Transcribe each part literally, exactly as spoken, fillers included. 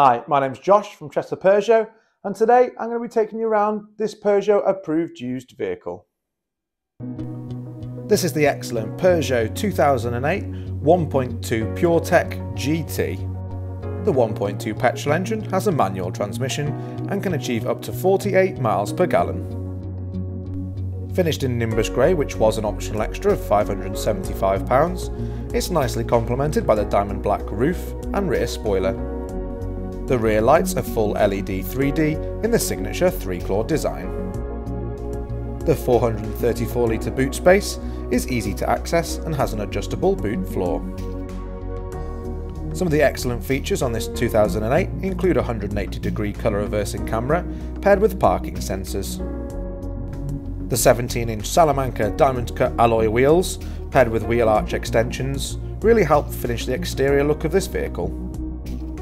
Hi, my name's Josh from Chester Peugeot, and today I'm going to be taking you around this Peugeot approved used vehicle. This is the excellent Peugeot two thousand eight one point two PureTech G T. The one point two petrol engine has a manual transmission and can achieve up to forty-eight miles per gallon. Finished in Nimbus Grey, which was an optional extra of five hundred and seventy-five pounds, it's nicely complemented by the diamond black roof and rear spoiler. The rear lights are full L E D three D in the signature three-claw design. The four hundred and thirty-four litre boot space is easy to access and has an adjustable boot floor. Some of the excellent features on this two thousand eight include a one hundred and eighty degree colour reversing camera paired with parking sensors. The seventeen inch Salamanca diamond cut alloy wheels paired with wheel arch extensions really help finish the exterior look of this vehicle.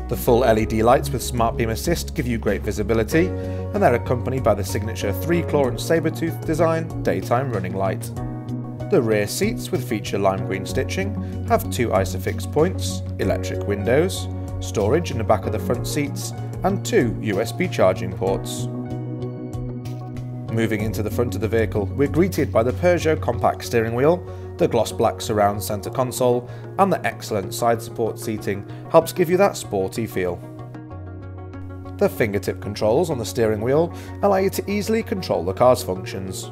The full L E D lights with Smart Beam Assist give you great visibility, and they're accompanied by the signature three-claw and saber-tooth design daytime running light. The rear seats with feature lime green stitching have two ISOFIX points, electric windows, storage in the back of the front seats, and two U S B charging ports. Moving into the front of the vehicle, we're greeted by the Peugeot compact steering wheel. The gloss black surround centre console and the excellent side support seating helps give you that sporty feel. The fingertip controls on the steering wheel allow you to easily control the car's functions.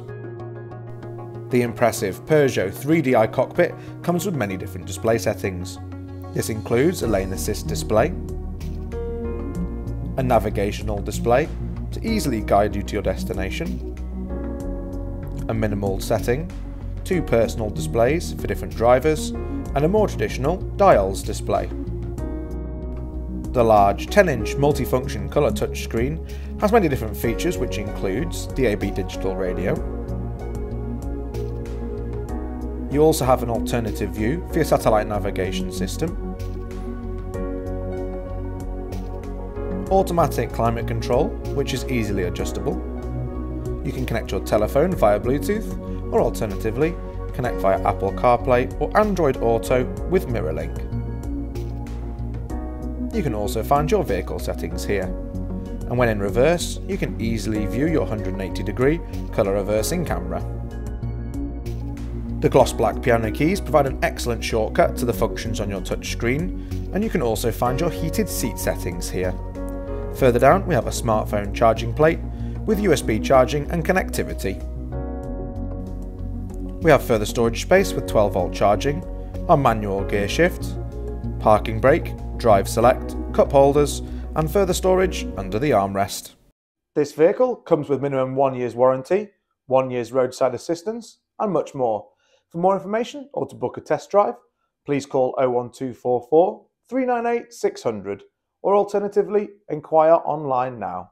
The impressive Peugeot three D i-Cockpit comes with many different display settings. This includes a lane assist display, a navigational display to easily guide you to your destination, a minimal setting, two personal displays for different drivers, and a more traditional dials display. The large ten inch multifunction colour touchscreen has many different features, which includes D A B digital radio. You also have an alternative view for your satellite navigation system, automatic climate control, which is easily adjustable. You can connect your telephone via Bluetooth, or alternatively, connect via Apple CarPlay or Android Auto with MirrorLink. You can also find your vehicle settings here. And when in reverse, you can easily view your one hundred and eighty degree colour reversing camera. The gloss black piano keys provide an excellent shortcut to the functions on your touchscreen, and you can also find your heated seat settings here. Further down, we have a smartphone charging plate with U S B charging and connectivity. We have further storage space with twelve volt charging, our manual gear shift, parking brake, drive select, cup holders, and further storage under the armrest. This vehicle comes with minimum one year's warranty, one year's roadside assistance, and much more. For more information or to book a test drive, please call oh one two four four, three nine eight, six hundred or alternatively inquire online now.